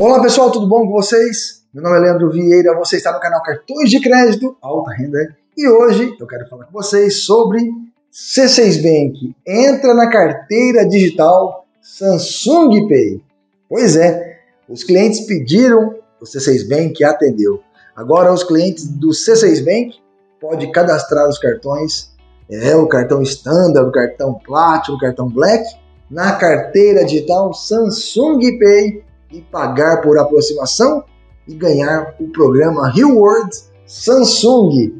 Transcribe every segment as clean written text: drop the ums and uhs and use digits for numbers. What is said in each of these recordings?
Olá pessoal, tudo bom com vocês? Meu nome é Leandro Vieira, você está no canal Cartões de Crédito Alta Renda e hoje eu quero falar com vocês sobre C6 Bank. Entra na carteira digital Samsung Pay. Pois é, os clientes pediram, o C6 Bank atendeu. Agora os clientes do C6 Bank podem cadastrar os cartões, o cartão Standard, o cartão Platinum, o cartão Black, na carteira digital Samsung Pay e pagar por aproximação e ganhar o programa Rewards Samsung.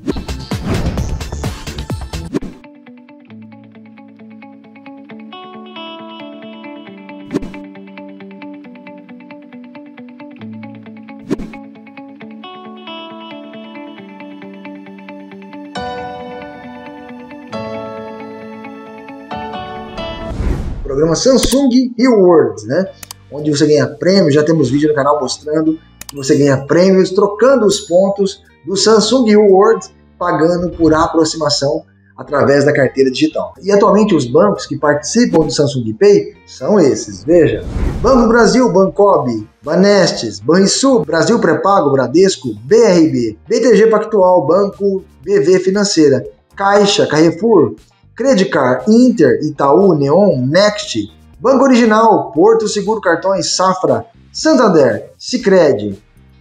Programa Samsung Rewards, né? Onde você ganha prêmios, já temos vídeo no canal mostrando que você ganha prêmios trocando os pontos do Samsung Rewards, pagando por aproximação através da carteira digital. E atualmente os bancos que participam do Samsung Pay são esses, veja: Banco Brasil, Bancoob, Banestes, Banrisul, Brasil Pré-Pago, Bradesco, BRB, BTG Pactual, Banco, BV Financeira, Caixa, Carrefour, Credicard, Inter, Itaú, Neon, Next, Banco Original, Porto Seguro Cartões, Safra, Santander, Sicredi,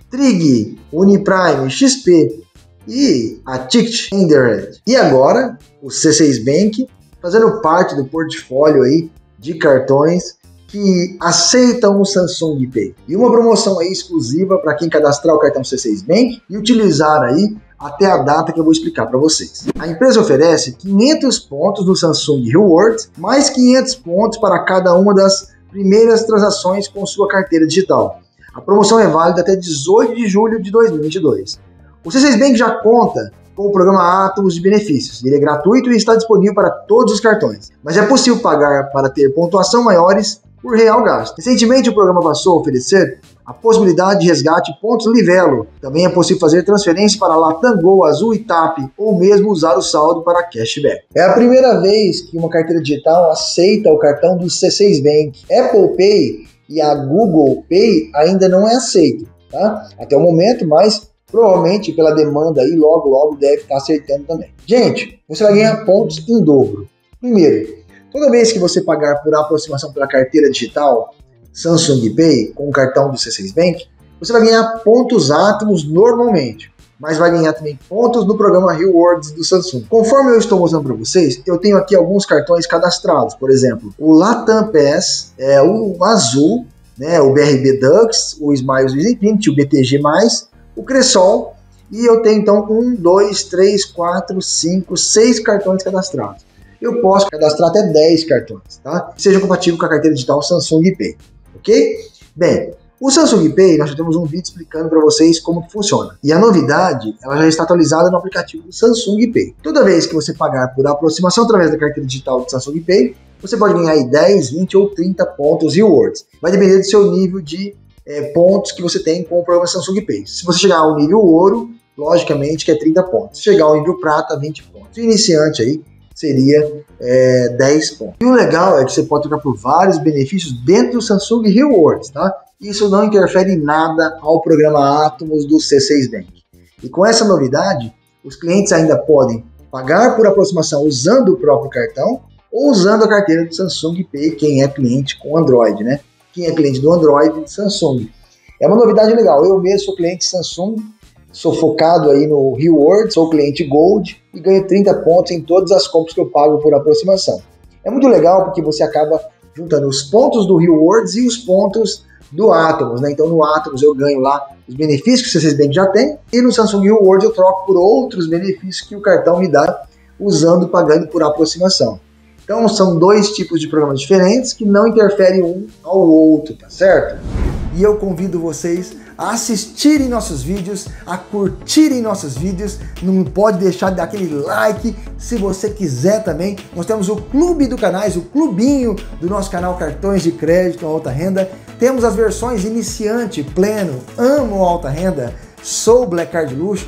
Trig, Uniprime, XP e a Inter. E agora o C6 Bank fazendo parte do portfólio aí de cartões que aceitam o Samsung Pay. E uma promoção aí exclusiva para quem cadastrar o cartão C6 Bank e utilizar aí até a data que eu vou explicar para vocês. A empresa oferece 500 pontos no Samsung Rewards, mais 500 pontos para cada uma das primeiras transações com sua carteira digital. A promoção é válida até 18 de julho de 2022. O C6 Bank já conta com o programa Átomos de Benefícios. Ele é gratuito e está disponível para todos os cartões, mas é possível pagar para ter pontuação maiores por real gasto. Recentemente, o programa passou a oferecer a possibilidade de resgate pontos Livelo. Também é possível fazer transferências para LATAM Go, Azul e TAP, ou mesmo usar o saldo para cashback. É a primeira vez que uma carteira digital aceita o cartão do C6 Bank. Apple Pay e a Google Pay ainda não é aceito, tá? Até o momento, mas provavelmente pela demanda aí, logo deve estar aceitando também. Gente, você vai ganhar pontos em dobro. Primeiro, toda vez que você pagar por aproximação pela carteira digital Samsung Pay com o cartão do C6 Bank, você vai ganhar pontos Átomos normalmente, mas vai ganhar também pontos no programa Rewards do Samsung. Conforme eu estou mostrando para vocês, eu tenho aqui alguns cartões cadastrados, por exemplo, o LATAM Pass, o Azul, né, o BRB Dux, o Smiles Infinity, o BTG+, o Cressol, e eu tenho então 1, 2, 3, 4, 5, 6 cartões cadastrados. Eu posso cadastrar até 10 cartões, tá? Que seja compatível com a carteira digital Samsung Pay, ok? Bem, o Samsung Pay, nós já temos um vídeo explicando para vocês como funciona. E a novidade, ela já está atualizada no aplicativo do Samsung Pay. Toda vez que você pagar por aproximação através da carteira digital do Samsung Pay, você pode ganhar aí 10, 20 ou 30 pontos rewards. Vai depender do seu nível de pontos que você tem com o programa Samsung Pay. Se você chegar ao nível ouro, logicamente que é 30 pontos. Se chegar ao nível prata, 20 pontos. Se iniciante aí, seria 10 pontos. E o legal é que você pode trocar por vários benefícios dentro do Samsung Rewards, tá? Isso não interfere em nada ao programa Átomos do C6 Bank. E com essa novidade, os clientes ainda podem pagar por aproximação usando o próprio cartão ou usando a carteira do Samsung Pay, quem é cliente com Android, né? Quem é cliente do Android de Samsung. É uma novidade legal. Eu mesmo sou cliente Samsung, sou focado aí no Rewards, sou cliente Gold e ganho 30 pontos em todas as compras que eu pago por aproximação. É muito legal porque você acaba juntando os pontos do Rewards e os pontos do Átomos, né? Então no Átomos eu ganho lá os benefícios que o C6 Bank já tem e no Samsung Rewards eu troco por outros benefícios que o cartão me dá usando, pagando por aproximação. Então são dois tipos de programas diferentes que não interferem um ao outro, tá certo? E eu convido vocês a assistirem nossos vídeos, a curtirem nossos vídeos, não pode deixar de dar aquele like, se você quiser também. Nós temos o clube do canais, o clubinho do nosso canal Cartões de Crédito Alta Renda. Temos as versões iniciante, pleno, amo alta renda, sou Black Card Luxo,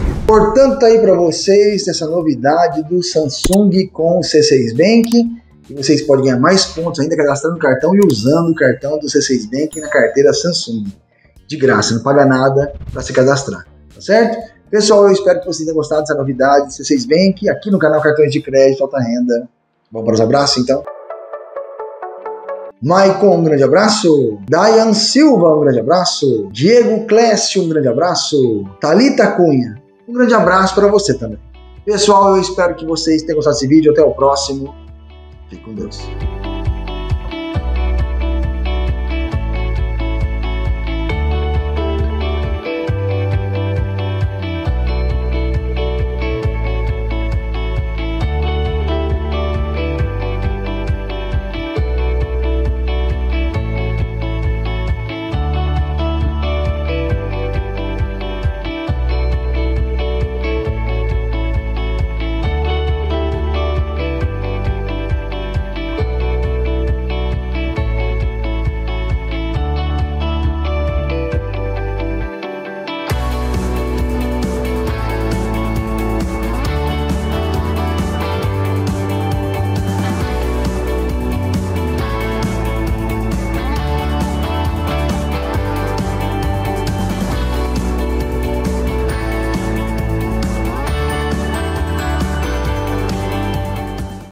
Portanto, aí para vocês, essa novidade do Samsung com o C6 Bank, e vocês podem ganhar mais pontos ainda cadastrando o cartão e usando o cartão do C6 Bank na carteira Samsung. De graça, não paga nada para se cadastrar, tá certo? Pessoal, eu espero que vocês tenham gostado dessa novidade do C6 Bank aqui no canal Cartões de Crédito Alta Renda. Vamos para os abraços, então? Maicon, um grande abraço. Dayan Silva, um grande abraço. Diego Clécio, um grande abraço. Thalita Cunha, um grande abraço para você também. Pessoal, eu espero que vocês tenham gostado desse vídeo. Até o próximo. Fique com Deus.